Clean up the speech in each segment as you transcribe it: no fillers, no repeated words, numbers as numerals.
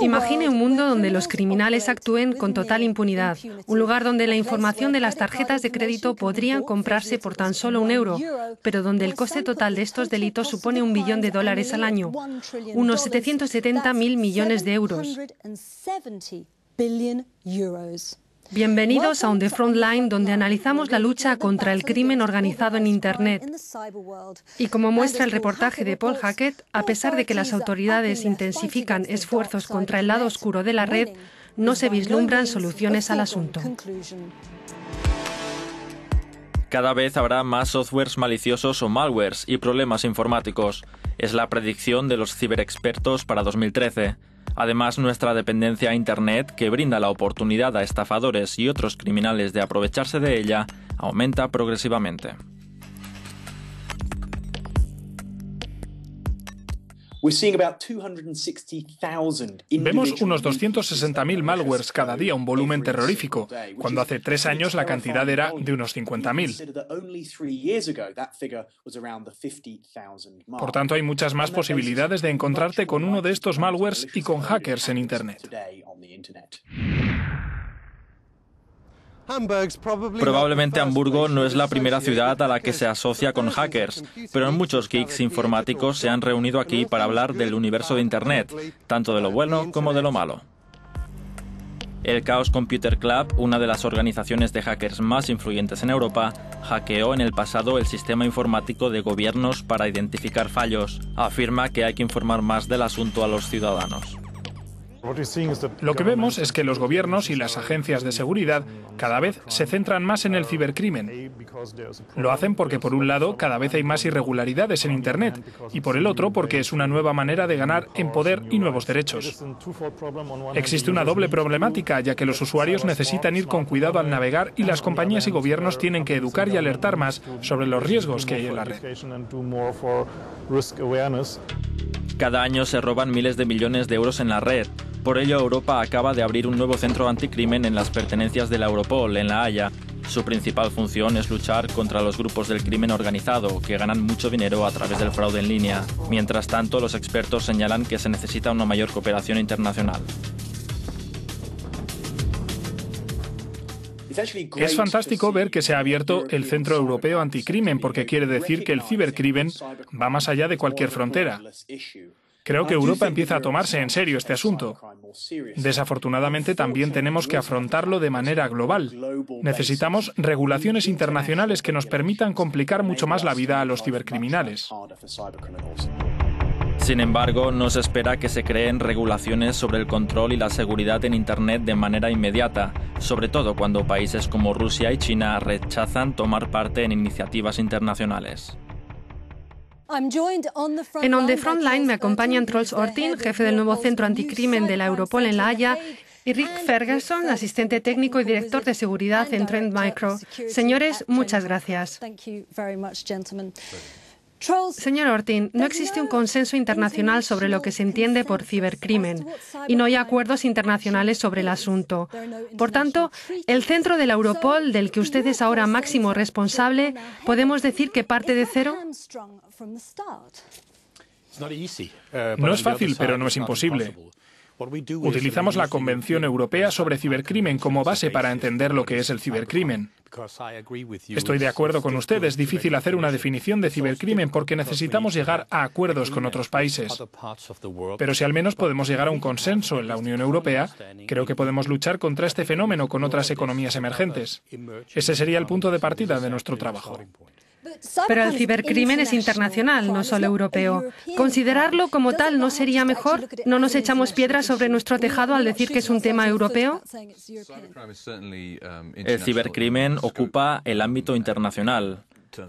Imagine un mundo donde los criminales actúen con total impunidad, un lugar donde la información de las tarjetas de crédito podrían comprarse por tan solo €1, pero donde el coste total de estos delitos supone $1 billón al año, unos 770.000 millones de euros. Bienvenidos a On the Front Line, donde analizamos la lucha contra el crimen organizado en Internet. Y como muestra el reportaje de Paul Hackett, a pesar de que las autoridades intensifican esfuerzos contra el lado oscuro de la red, no se vislumbran soluciones al asunto. Cada vez habrá más softwares maliciosos o malwares y problemas informáticos. Es la predicción de los ciberexpertos para 2013. Además, nuestra dependencia a Internet, que brinda la oportunidad a estafadores y otros criminales de aprovecharse de ella, aumenta progresivamente. Vemos unos 260.000 malwares cada día, un volumen terrorífico, cuando hace 3 años la cantidad era de unos 50.000. Por tanto, hay muchas más posibilidades de encontrarte con uno de estos malwares y con hackers en Internet. Probablemente Hamburgo no es la primera ciudad a la que se asocia con hackers, pero muchos geeks informáticos se han reunido aquí para hablar del universo de Internet, tanto de lo bueno como de lo malo. El Chaos Computer Club, una de las organizaciones de hackers más influyentes en Europa, hackeó en el pasado el sistema informático de gobiernos para identificar fallos. Afirma que hay que informar más del asunto a los ciudadanos. Lo que vemos es que los gobiernos y las agencias de seguridad cada vez se centran más en el cibercrimen. Lo hacen porque, por un lado, cada vez hay más irregularidades en Internet y, por el otro, porque es una nueva manera de ganar en poder y nuevos derechos. Existe una doble problemática, ya que los usuarios necesitan ir con cuidado al navegar y las compañías y gobiernos tienen que educar y alertar más sobre los riesgos que hay en la red. Cada año se roban miles de millones de euros en la red. Por ello, Europa acaba de abrir un nuevo centro anticrimen en las pertenencias de la Europol, en La Haya. Su principal función es luchar contra los grupos del crimen organizado, que ganan mucho dinero a través del fraude en línea. Mientras tanto, los expertos señalan que se necesita una mayor cooperación internacional. Es fantástico ver que se ha abierto el Centro Europeo Anticrimen, porque quiere decir que el cibercrimen va más allá de cualquier frontera. Creo que Europa empieza a tomarse en serio este asunto. Desafortunadamente, también tenemos que afrontarlo de manera global. Necesitamos regulaciones internacionales que nos permitan complicar mucho más la vida a los cibercriminales. Sin embargo, no se espera que se creen regulaciones sobre el control y la seguridad en Internet de manera inmediata, sobre todo cuando países como Rusia y China rechazan tomar parte en iniciativas internacionales. En On the Front Line me acompañan Troels Oerting, jefe del nuevo centro anticrimen de la Europol en La Haya, y Rick Ferguson, asistente técnico y director de seguridad en Trend Micro. Señores, muchas gracias. Señor Oerting, no existe un consenso internacional sobre lo que se entiende por cibercrimen y no hay acuerdos internacionales sobre el asunto. Por tanto, el centro de la Europol, del que usted es ahora máximo responsable, ¿podemos decir que parte de cero? No es fácil, pero no es imposible. Utilizamos la Convención Europea sobre Cibercrimen como base para entender lo que es el cibercrimen. Estoy de acuerdo con usted, es difícil hacer una definición de cibercrimen porque necesitamos llegar a acuerdos con otros países. Pero si al menos podemos llegar a un consenso en la Unión Europea, creo que podemos luchar contra este fenómeno con otras economías emergentes. Ese sería el punto de partida de nuestro trabajo. Pero el cibercrimen es internacional, no solo europeo. ¿Considerarlo como tal no sería mejor? ¿No nos echamos piedras sobre nuestro tejado al decir que es un tema europeo? El cibercrimen ocupa el ámbito internacional,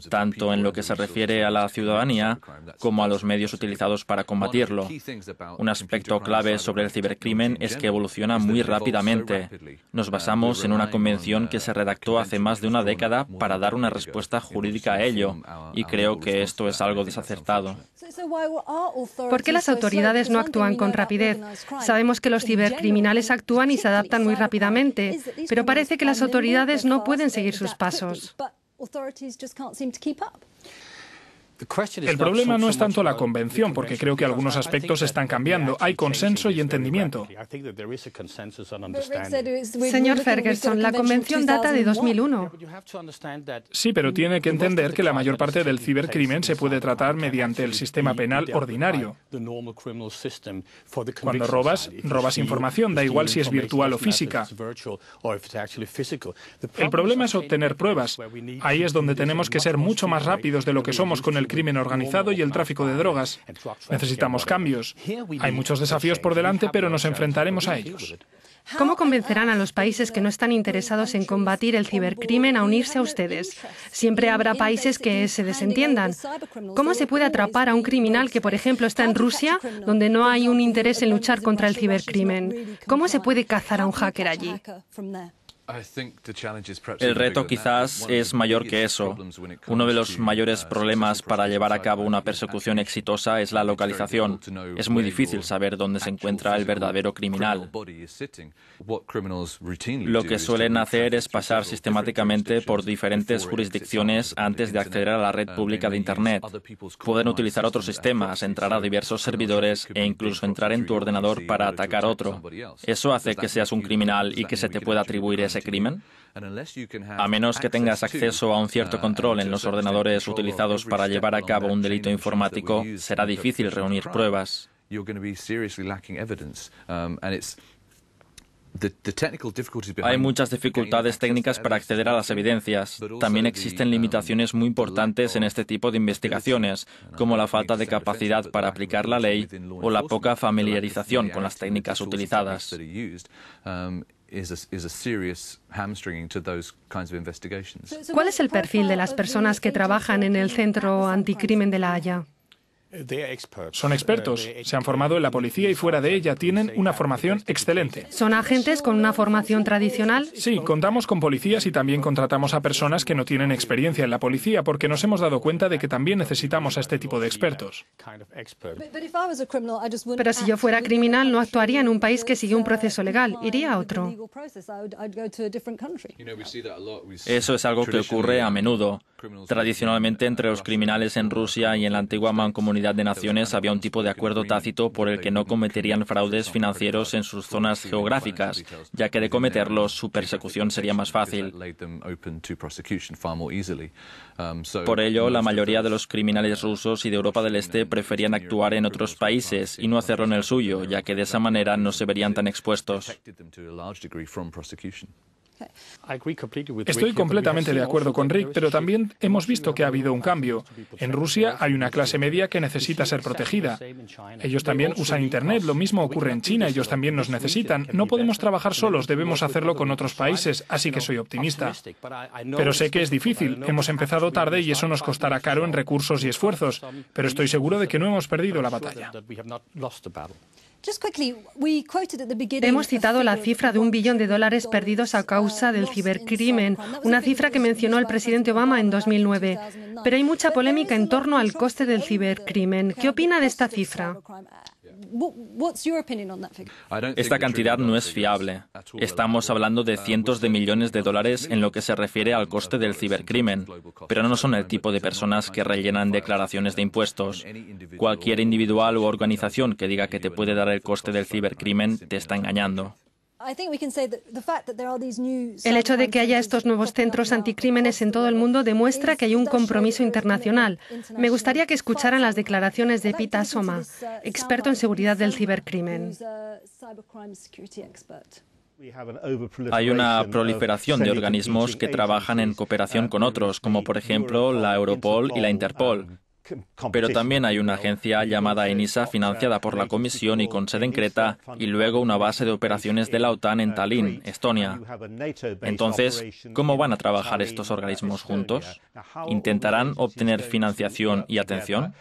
tanto en lo que se refiere a la ciudadanía como a los medios utilizados para combatirlo. Un aspecto clave sobre el cibercrimen es que evoluciona muy rápidamente. Nos basamos en una convención que se redactó hace más de una década para dar una respuesta jurídica a ello, y creo que esto es algo desacertado. ¿Por qué las autoridades no actúan con rapidez? Sabemos que los cibercriminales actúan y se adaptan muy rápidamente, pero parece que las autoridades no pueden seguir sus pasos. El problema no es tanto la convención, porque creo que algunos aspectos están cambiando. Hay consenso y entendimiento. Señor Ferguson, la convención data de 2001. Sí, pero tiene que entender que la mayor parte del cibercrimen se puede tratar mediante el sistema penal ordinario. Cuando robas, robas información, da igual si es virtual o física. El problema es obtener pruebas. Ahí es donde tenemos que ser mucho más rápidos de lo que somos con el crimen organizado y el tráfico de drogas. Necesitamos cambios. Hay muchos desafíos por delante, pero nos enfrentaremos a ellos. ¿Cómo convencerán a los países que no están interesados en combatir el cibercrimen a unirse a ustedes? Siempre habrá países que se desentiendan. ¿Cómo se puede atrapar a un criminal que, por ejemplo, está en Rusia, donde no hay un interés en luchar contra el cibercrimen? ¿Cómo se puede cazar a un hacker allí? El reto quizás es mayor que eso. Uno de los mayores problemas para llevar a cabo una persecución exitosa es la localización. Es muy difícil saber dónde se encuentra el verdadero criminal. Lo que suelen hacer es pasar sistemáticamente por diferentes jurisdicciones antes de acceder a la red pública de Internet. Pueden utilizar otros sistemas, entrar a diversos servidores e incluso entrar en tu ordenador para atacar otro. Eso hace que seas un criminal y que se te pueda atribuir ese crimen. A menos que tengas acceso a un cierto control en los ordenadores utilizados para llevar a cabo un delito informático, será difícil reunir pruebas. Hay muchas dificultades técnicas para acceder a las evidencias. También existen limitaciones muy importantes en este tipo de investigaciones, como la falta de capacidad para aplicar la ley o la poca familiarización con las técnicas utilizadas. ¿Cuál es el perfil de las personas que trabajan en el Centro Anticrimen de La Haya? Son expertos, se han formado en la policía y fuera de ella, tienen una formación excelente. ¿Son agentes con una formación tradicional? Sí, contamos con policías y también contratamos a personas que no tienen experiencia en la policía porque nos hemos dado cuenta de que también necesitamos a este tipo de expertos. Pero si yo fuera criminal, no actuaría en un país que sigue un proceso legal, iría a otro. Eso es algo que ocurre a menudo. Tradicionalmente, entre los criminales en Rusia y en la antigua Mancomunidad de Naciones había un tipo de acuerdo tácito por el que no cometerían fraudes financieros en sus zonas geográficas, ya que de cometerlos su persecución sería más fácil. Por ello, la mayoría de los criminales rusos y de Europa del Este preferían actuar en otros países y no hacerlo en el suyo, ya que de esa manera no se verían tan expuestos. Estoy completamente de acuerdo con Rick, pero también hemos visto que ha habido un cambio. En Rusia hay una clase media que necesita ser protegida. Ellos también usan Internet, lo mismo ocurre en China, ellos también nos necesitan. No podemos trabajar solos, debemos hacerlo con otros países, así que soy optimista. Pero sé que es difícil, hemos empezado tarde y eso nos costará caro en recursos y esfuerzos, pero estoy seguro de que no hemos perdido la batalla. Hemos citado la cifra de $1 billón perdidos a causa del cibercrimen, una cifra que mencionó el presidente Obama en 2009. Pero hay mucha polémica en torno al coste del cibercrimen. ¿Qué opina de esta cifra? Esta cantidad no es fiable. Estamos hablando de cientos de millones de dólares en lo que se refiere al coste del cibercrimen, pero no son el tipo de personas que rellenan declaraciones de impuestos. Cualquier individual u organización que diga que te puede dar el coste del cibercrimen te está engañando. El hecho de que haya estos nuevos centros anticrímenes en todo el mundo demuestra que hay un compromiso internacional. Me gustaría que escucharan las declaraciones de Pita Soma, experto en seguridad del cibercrimen. Hay una proliferación de organismos que trabajan en cooperación con otros, como por ejemplo la Europol y la Interpol. Pero también hay una agencia llamada ENISA financiada por la Comisión y con sede en Creta y luego una base de operaciones de la OTAN en Tallinn, Estonia. Entonces, ¿cómo van a trabajar estos organismos juntos? ¿Intentarán obtener financiación y atención?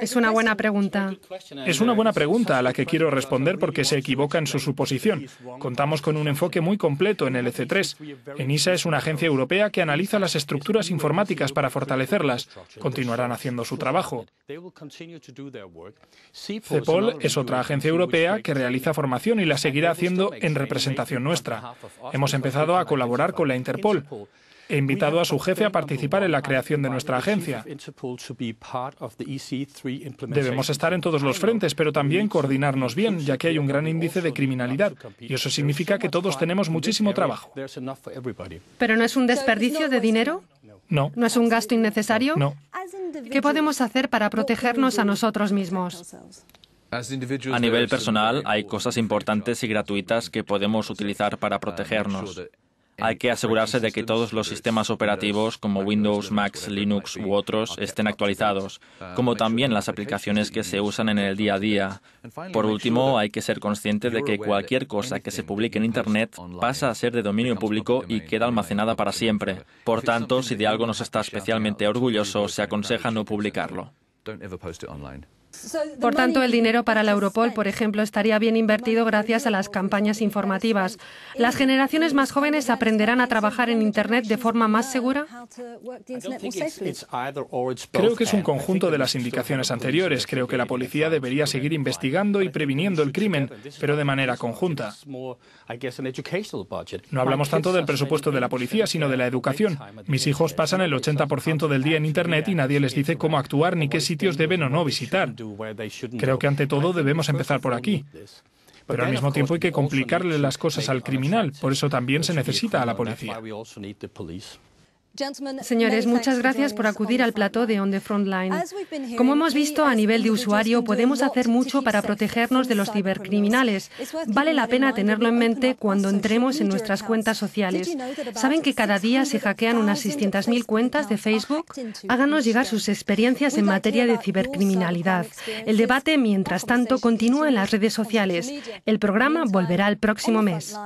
Es una buena pregunta. Es una buena pregunta a la que quiero responder porque se equivoca en su suposición. Contamos con un enfoque muy completo en el EC3. ENISA es una agencia europea que analiza las estructuras informáticas para fortalecerlas. Continuarán haciendo su trabajo. CEPOL es otra agencia europea que realiza formación y la seguirá haciendo en representación nuestra. Hemos empezado a colaborar con la Interpol. e invitado a su jefe a participar en la creación de nuestra agencia. Debemos estar en todos los frentes, pero también coordinarnos bien, ya que hay un gran índice de criminalidad, y eso significa que todos tenemos muchísimo trabajo. ¿Pero no es un desperdicio de dinero? No. ¿No es un gasto innecesario? No. ¿Qué podemos hacer para protegernos a nosotros mismos? A nivel personal, hay cosas importantes y gratuitas que podemos utilizar para protegernos. Hay que asegurarse de que todos los sistemas operativos, como Windows, Mac, Linux u otros, estén actualizados, como también las aplicaciones que se usan en el día a día. Por último, hay que ser consciente de que cualquier cosa que se publique en Internet pasa a ser de dominio público y queda almacenada para siempre. Por tanto, si de algo nos está especialmente orgulloso, se aconseja no publicarlo. Por tanto, el dinero para la Europol, por ejemplo, estaría bien invertido gracias a las campañas informativas. ¿Las generaciones más jóvenes aprenderán a trabajar en Internet de forma más segura? Creo que es un conjunto de las indicaciones anteriores. Creo que la policía debería seguir investigando y previniendo el crimen, pero de manera conjunta. No hablamos tanto del presupuesto de la policía, sino de la educación. Mis hijos pasan el 80% del día en Internet y nadie les dice cómo actuar ni qué sitios deben o no visitar. Creo que ante todo debemos empezar por aquí. Pero al mismo tiempo hay que complicarle las cosas al criminal. Por eso también se necesita a la policía. Señores, muchas gracias por acudir al plató de On the Frontline. Como hemos visto, a nivel de usuario podemos hacer mucho para protegernos de los cibercriminales. Vale la pena tenerlo en mente cuando entremos en nuestras cuentas sociales. ¿Saben que cada día se hackean unas 600.000 cuentas de Facebook? Háganos llegar sus experiencias en materia de cibercriminalidad. El debate, mientras tanto, continúa en las redes sociales. El programa volverá el próximo mes.